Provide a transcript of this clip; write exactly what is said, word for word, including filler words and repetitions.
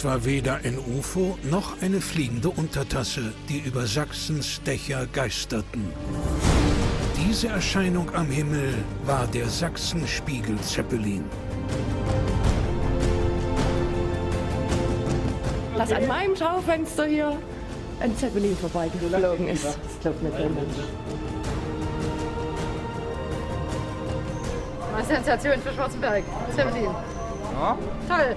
Es war weder ein U F O noch eine fliegende Untertasse, die über Sachsens Dächer geisterten. Diese Erscheinung am Himmel war der Sachsenspiegel-Zeppelin. Dass an meinem Schaufenster hier ein Zeppelin vorbeigeflogen ist, das glaubt nicht der Mensch. Eine Sensation für Schwarzenberg. Zeppelin. Ja. Toll.